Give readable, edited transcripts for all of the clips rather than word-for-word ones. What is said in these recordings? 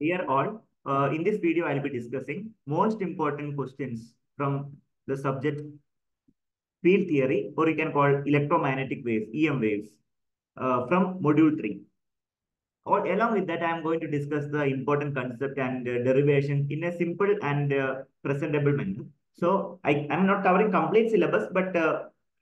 Here all, in this video, I'll be discussing most important questions from the subject field theory, or you can call electromagnetic waves, EM waves, from module 3. Or along with that, I am going to discuss the important concept and derivation in a simple and presentable manner. So I'm not covering complete syllabus, but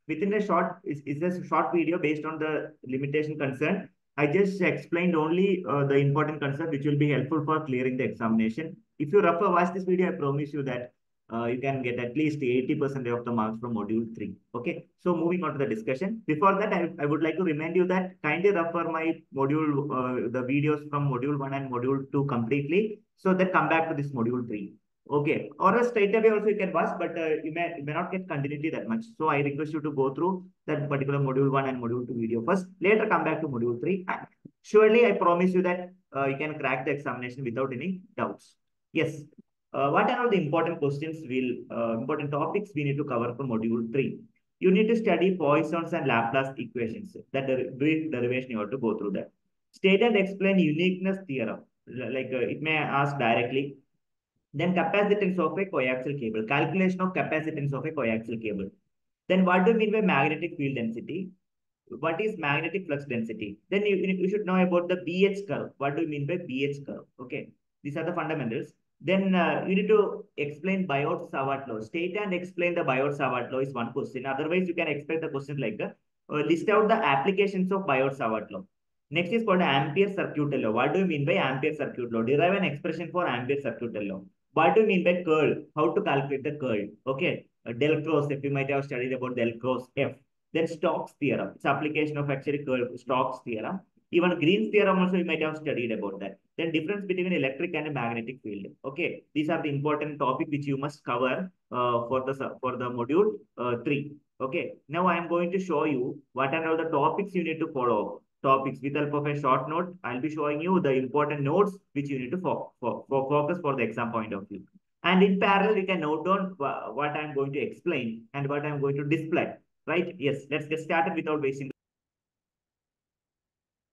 within a short, it's a short video based on the limitation concern. I just explained only the important concept which will be helpful for clearing the examination. If you refer watch this video, I promise you that you can get at least 80% of the marks from module 3. Okay, so moving on to the discussion. Before that, I would like to remind you that kindly refer my module, the videos from module 1 and module 2 completely, so then come back to this module 3. Okay, or straight away also you can watch, but you may not get continuity that much. So I request you to go through that particular module 1 and module 2 video first. Later come back to module 3. And surely I promise you that you can crack the examination without any doubts. Yes. What are all the important questions important topics we need to cover for module 3? You need to study Poisson's and Laplace equations. That brief derivation you have to go through that. State and explain uniqueness theorem. Like it may ask directly. Then capacitance of a coaxial cable. Calculation of capacitance of a coaxial cable. Then what do you mean by magnetic field density? What is magnetic flux density? Then you should know about the BH curve. What do you mean by BH curve? Okay. These are the fundamentals. Then you need to explain Biot-Savart law. State and explain the Biot-Savart law is one question. Otherwise, you can expect the question like list out the applications of Biot-Savart law. Next is called Ampere-Circuital law. What do you mean by Ampere-Circuital law? Derive an expression for Ampere-Circuital law. What do you mean by curl? How to calculate the curl? Okay. Del cross F. You might have studied about del cross F. Then Stokes theorem. It's application of actually curl Stokes theorem. Even Green's theorem also you might have studied about that. Then difference between electric and magnetic field. Okay, these are the important topic which you must cover for the module 3. Okay, now I am going to show you what are all the topics you need to follow. Topics with help of a short note. I'll be showing you the important notes which you need to focus for the exam point of view. And in parallel, you can note down what I am going to explain and what I am going to display. Right? Yes. Let's get started without wasting.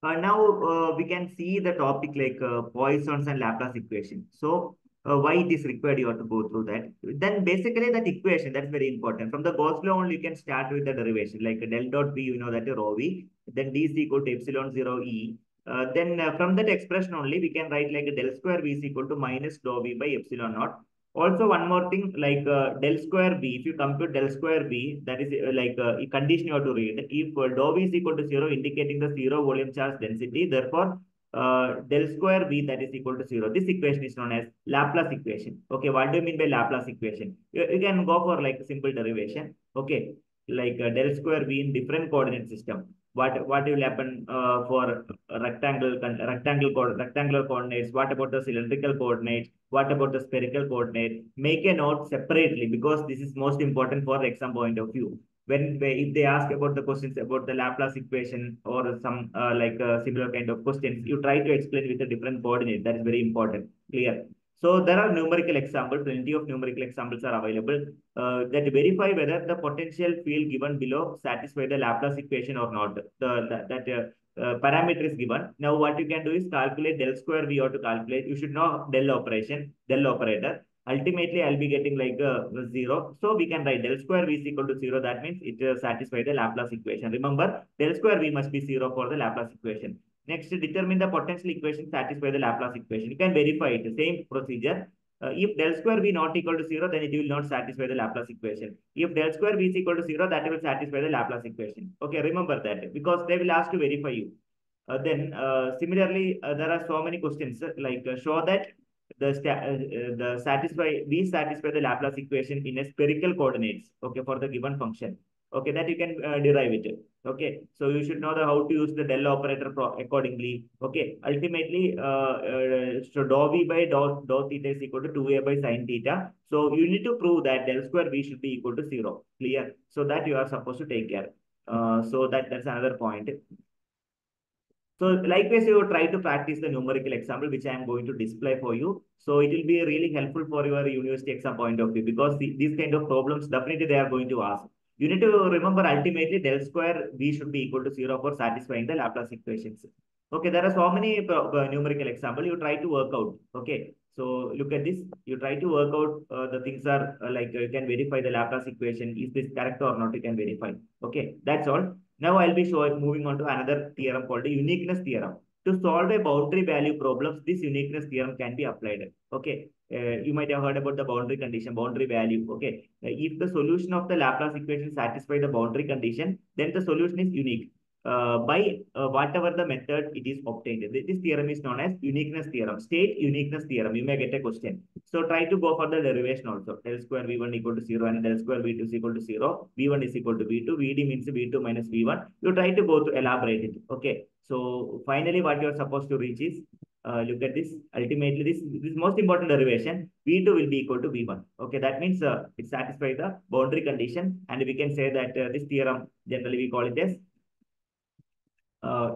Now we can see the topic like Poisson's and Laplace equation. So why it is required, you have to go through that. Then basically that equation, that's very important. From the Gauss law only you can start with the derivation like del dot V, you know that rho V. Then D is equal to epsilon 0 E. Then from that expression only we can write like del square V is equal to minus dou V by epsilon naught. Also one more thing like del square V, if you compute del square V, that is like a condition you have to read. If dou V is equal to 0, indicating the 0 volume charge density, therefore del square V that is equal to 0. This equation is known as Laplace equation. Okay, what do you mean by Laplace equation? You can go for like a simple derivation. Okay, like del square V in different coordinate system. What will happen for rectangular coordinates? What about the cylindrical coordinates? What about the spherical coordinate? Make a note separately because this is most important for the exam point of view. If they ask about the questions about the Laplace equation or some like similar kind of questions, you try to explain with a different coordinate. That is very important. Clear. So there are numerical examples, plenty of numerical examples are available that verify whether the potential field given below satisfies the Laplace equation or not. That parameter is given. Now what you can do is calculate del square V or to calculate. You should know del operator. Ultimately, I'll be getting like 0. So we can write del square V is equal to 0. That means it satisfies the Laplace equation. Remember, del square V must be 0 for the Laplace equation. Next, determine the potential equation satisfy the Laplace equation. You can verify it, same procedure. If del square V not equal to 0, then it will not satisfy the Laplace equation. If del square V is equal to 0, that will satisfy the Laplace equation. Okay, remember that because they will ask to verify you. Similarly, there are so many questions like show that V satisfy the Laplace equation in a spherical coordinates, okay, for the given function. Okay, that you can derive it. Okay, so you should know how to use the del operator accordingly. Okay, ultimately, so dou V by dou theta is equal to 2A by sine theta. So you need to prove that del square V should be equal to 0. Clear? So that you are supposed to take care. So that's another point. So likewise, you try to practice the numerical example, which I am going to display for you. So it will be really helpful for your university exam point of view because these kind of problems, definitely they are going to ask. You need to remember ultimately del square V should be equal to 0 for satisfying the Laplace equations. Okay, there are so many numerical examples. You try to work out. Okay, so look at this. You try to work out the things are like you can verify the Laplace equation. Is this correct or not? You can verify. Okay, that's all. Now I'll be showing, moving on to another theorem called the uniqueness theorem. To solve a boundary value problems, this uniqueness theorem can be applied. Okay, you might have heard about the boundary condition, boundary value. Okay, if the solution of the Laplace equation satisfies the boundary condition, then the solution is unique by whatever the method it is obtained. This theorem is known as uniqueness theorem, state uniqueness theorem. You may get a question. So try to go for the derivation also. Del square V1 equal to 0 and del square V2 is equal to 0. V1 is equal to V2. Vd means V2 minus V1. You try to go to elaborate it. Okay. So finally, what you are supposed to reach is, look at this. Ultimately, this most important derivation, V2 will be equal to V1. Okay, that means it satisfies the boundary condition, and we can say that this theorem, generally we call it as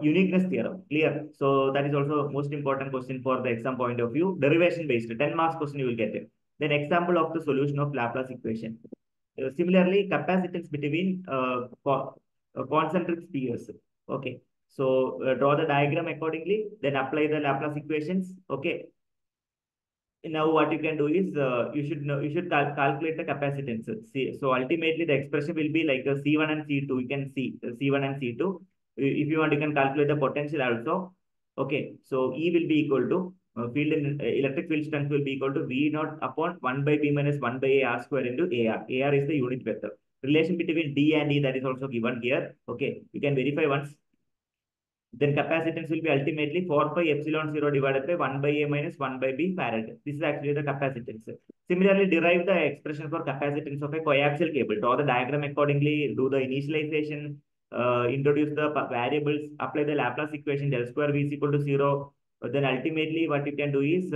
uniqueness theorem. Clear? So that is also most important question for the exam point of view. Derivation based, 10 marks question you will get it. Then example of the solution of Laplace equation. Similarly, capacitance between concentric spheres. Okay. So draw the diagram accordingly, then apply the Laplace equations. Okay. Now what you can do is you should calculate the capacitance. See, so ultimately the expression will be like a C1 and C2. You can see C1 and C2. If you want, you can calculate the potential also. Okay. So E will be equal to electric field strength will be equal to V naught upon 1 by B minus 1 by A R square into AR. AR is the unit vector. Relation between D and E, that is also given here. Okay. You can verify once. Then capacitance will be ultimately 4 pi epsilon 0 divided by 1 by A minus 1 by B farad. This is actually the capacitance. Similarly, derive the expression for capacitance of a coaxial cable. Draw the diagram accordingly, do the initialization, introduce the variables, apply the Laplace equation, del square V is equal to 0. Then ultimately what you can do is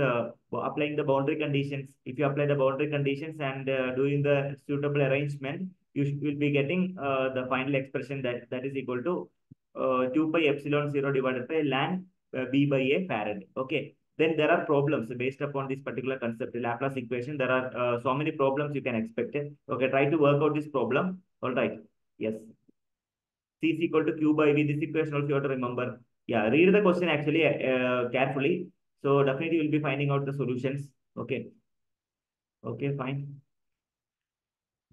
applying the boundary conditions. If you apply the boundary conditions and doing the suitable arrangement, you will be getting the final expression that is equal to 2 pi epsilon 0 divided by ln B by A farad. Okay. Then there are problems based upon this particular concept, the Laplace equation. There are so many problems you can expect. Okay. Try to work out this problem. All right. Yes. C is equal to Q by V. This equation also you have to remember. Yeah. Read the question actually carefully. So definitely you will be finding out the solutions. Okay. Okay. Fine.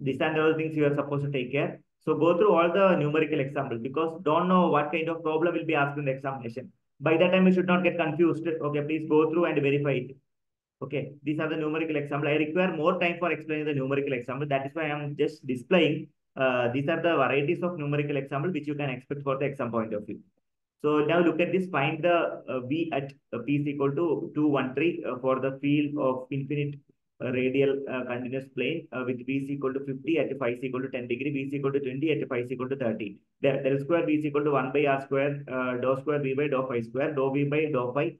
These and other things you are supposed to take care. So go through all the numerical examples because don't know what kind of problem will be asked in the examination. By that time, you should not get confused. Okay, please go through and verify it. Okay, these are the numerical examples. I require more time for explaining the numerical example. That is why I am just displaying. These are the varieties of numerical examples which you can expect for the exam point of view. So now look at this. Find the V at P is equal to 213 for the field of infinite radial continuous plane with V is equal to 50 at phi is equal to 10 degree, V is equal to 20 at phi is equal to 30. Del square V is equal to 1 by R square, dou square V by dou phi square, dou V by dou phi.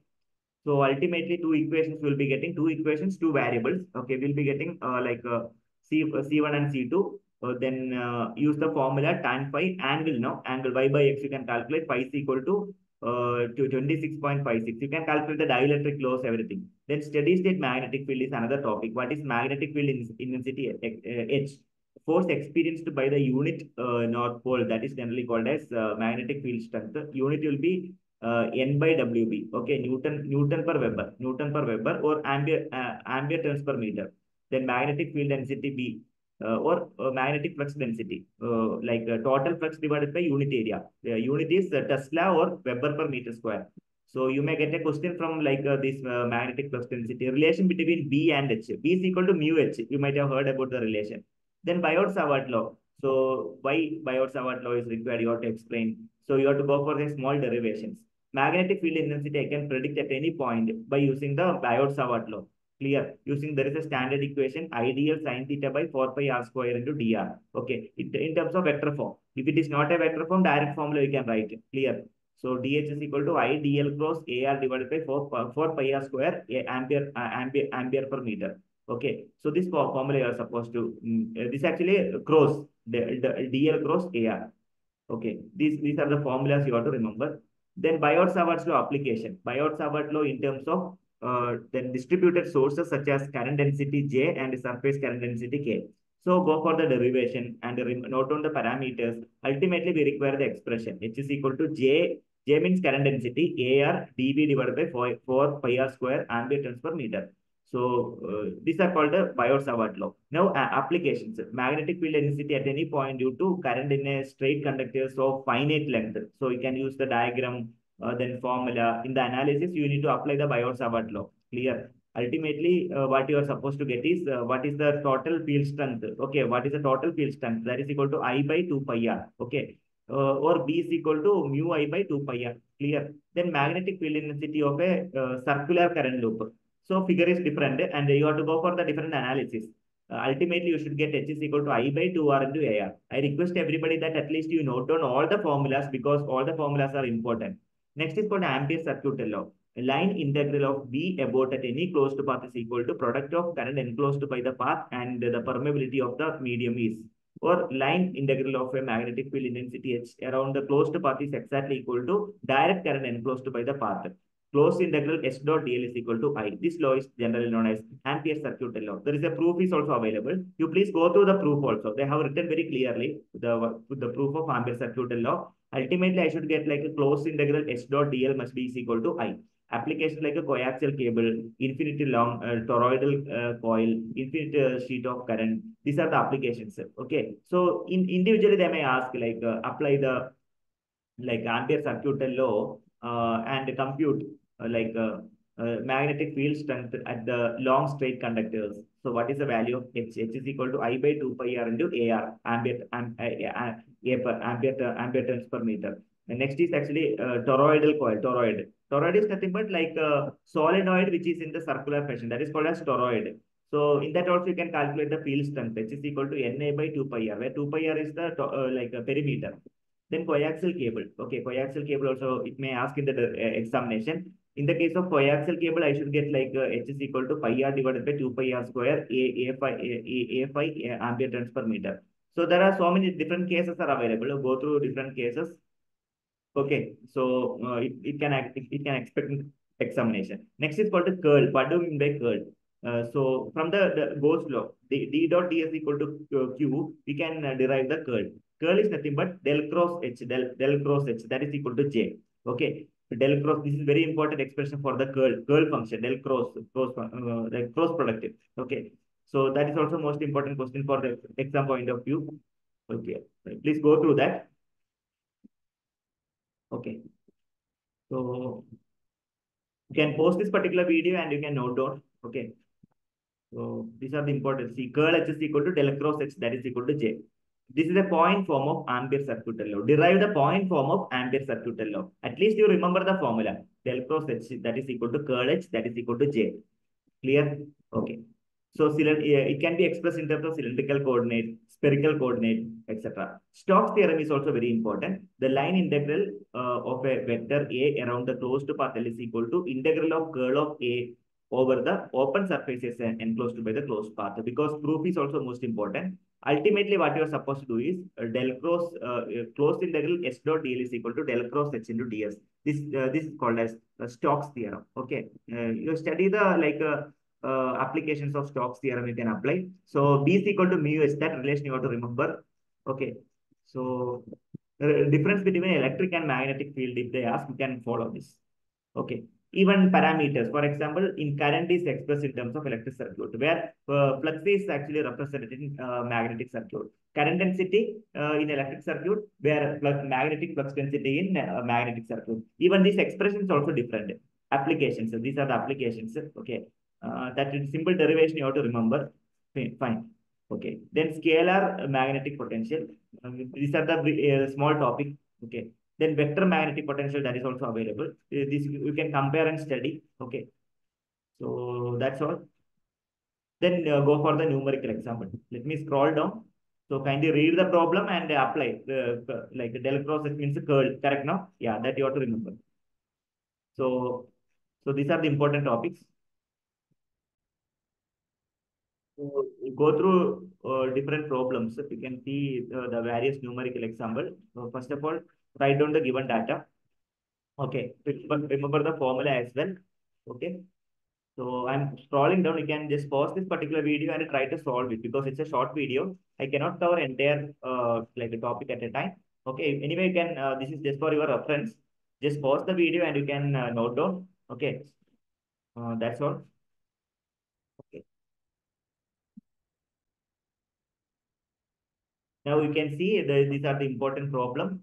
So ultimately two equations will be getting, two equations, two variables. Okay, we'll be getting like C1 and C2. Then use the formula tan phi angle now, angle Y by X you can calculate, phi is equal to 26.56. You can calculate the dielectric loss, everything. Then steady state magnetic field is another topic. What is magnetic field intensity H? Force experienced by the unit north pole, that is generally called as magnetic field strength. Unit will be N by WB. Okay, Newton per Weber or ampere turns per meter. Then magnetic field density B or magnetic flux density, like total flux divided by unit area. Unit is Tesla or Weber per meter square. So you may get a question from like this magnetic flux density. Relation between B and H. B is equal to mu H. You might have heard about the relation. Then Biot-Savart law. So why Biot-Savart law is required? You have to explain. So you have to go for the small derivations. Magnetic field intensity I can predict at any point by using the Biot-Savart law. Clear. Using there is a standard equation, ideal sine theta by 4 pi r square into dr. Okay. In terms of vector form. If it is not a vector form, direct formula you can write it. Clear. So dh is equal to idl cross ar divided by 4 pi r square ampere per meter. Okay. So this formula you are supposed to, this actually cross, dl cross ar. Okay. These are the formulas you have to remember. Then Biot-Savart's law application. Biot-Savart law in terms of then distributed sources such as current density J and surface current density K. So go for the derivation and note on the parameters. Ultimately, we require the expression. H is equal to J J means current density, AR dB divided by 4 pi r square ampere turns per meter. So these are called the Biot-Savart law. Now applications, magnetic field intensity at any point due to current in a straight conductor of finite length. So you can use the diagram, then formula. In the analysis, you need to apply the Biot-Savart law. Clear? Ultimately, what you are supposed to get is, what is the total field strength? Okay, what is the total field strength? That is equal to I by 2 pi r. Okay. Or B is equal to mu I by 2 pi r. Clear? Then magnetic field intensity of a circular current loop. So figure is different and you have to go for the different analysis. Ultimately, you should get H is equal to I by 2R into AR. I request everybody that at least you note down all the formulas because all the formulas are important. Next is called Ampere-Circuital law. Line integral of B about at any closed path is equal to product of current enclosed by the path and the permeability of the medium is. Or line integral of a magnetic field intensity H around the closed path is exactly equal to direct current enclosed by the path. Closed integral S dot dl is equal to I. This law is generally known as Ampere-Circuital law. There is a proof is also available. You please go through the proof also. They have written very clearly the proof of Ampere-Circuital law. Ultimately, I should get like a closed integral S dot dl must be is equal to I. Applications like a coaxial cable, infinity long toroidal coil, infinite sheet of current. These are the applications. Okay. So individually, they may ask like apply the like Ampere-Circuital law and compute magnetic field strength at the long straight conductors. So what is the value of H? H is equal to I by 2 pi r into AR, ampere turns per meter. The next is actually toroidal coil, toroid. Toroid is nothing but like a solenoid which is in the circular fashion. That is called as toroid. So in that also you can calculate the field strength. H is equal to Na by 2 pi r, where 2 pi r is the perimeter. Then coaxial cable. Okay, coaxial cable also it may ask in the examination. In the case of coaxial cable, I should get like H is equal to pi r divided by 2 pi r square A phi ampere turns per meter. So there are so many different cases are available. Go through different cases. Okay, so it can expect examination. Next is called the curl. What do you mean by curl? So from the Gauss law, the D dot D is equal to Q, we can derive the curl. Curl is nothing but del cross H, del cross H, that is equal to J. Okay, del cross, this is very important expression for the curl function, del cross product. Okay, so that is also most important question for the exam point of view. Okay, please go through that. Okay, so you can post this particular video and you can note down. Okay. So these are the important. See, curl H is equal to del cross H, that is equal to J. This is a point form of Ampere-Circuital law. Derive the point form of Ampere-Circuital law. At least you remember the formula. Del cross H, that is equal to curl H, that is equal to J. Clear? Okay. So it can be expressed in terms of cylindrical coordinate, spherical coordinate, etc. Stokes theorem is also very important. The line integral of a vector A around the closed path L is equal to integral of curl of A over the open surfaces enclosed by the closed path, because proof is also most important. Ultimately, what you are supposed to do is del cross closed integral S dot dl is equal to del cross H into ds. This is called as Stokes theorem. Okay, you study the applications of Stokes theorem you can apply. So B is equal to mu H, that relation you have to remember. Okay, so difference between electric and magnetic field, if they ask, you can follow this. Okay. Even parameters, for example, in current is expressed in terms of electric circuit, where flux is actually represented in magnetic circuit. Current density in electric circuit, where magnetic flux density in magnetic circuit. Even these expressions also different. Applications, so these are the applications. Okay, that is simple derivation you have to remember. Fine. Okay, then scalar magnetic potential. These are the small topic. Okay. Then vector magnetic potential, that is also available. This you can compare and study. Okay. So that's all. Then go for the numerical example. Let me scroll down. So kindly read the problem and apply. Like del cross H means curl. Correct now? Yeah, that you have to remember. So these are the important topics. So go through different problems. You can see the various numerical examples. So first of all, write down the given data. Okay, remember the formula as well. Okay, so I'm scrolling down. You can just pause this particular video and try to solve it, because it's a short video. I cannot cover entire like a topic at a time. Okay, anyway, you can. This is just for your reference. Just pause the video and you can note down. Okay. That's all. Okay. Now you can see these are the important problem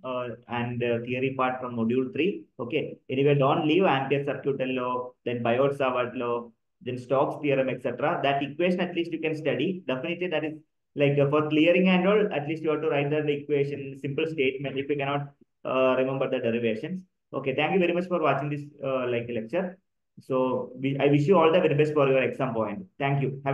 and theory part from module 3. Okay. Anyway, don't leave Ampere-Circuital law, then Biot-Savart law, then Stokes theorem, etc. That equation at least you can study. Definitely that is like for clearing and all, at least you have to write the equation, simple statement if you cannot remember the derivations. Okay, thank you very much for watching this lecture. So I wish you all the very best for your exam point. Thank you. Have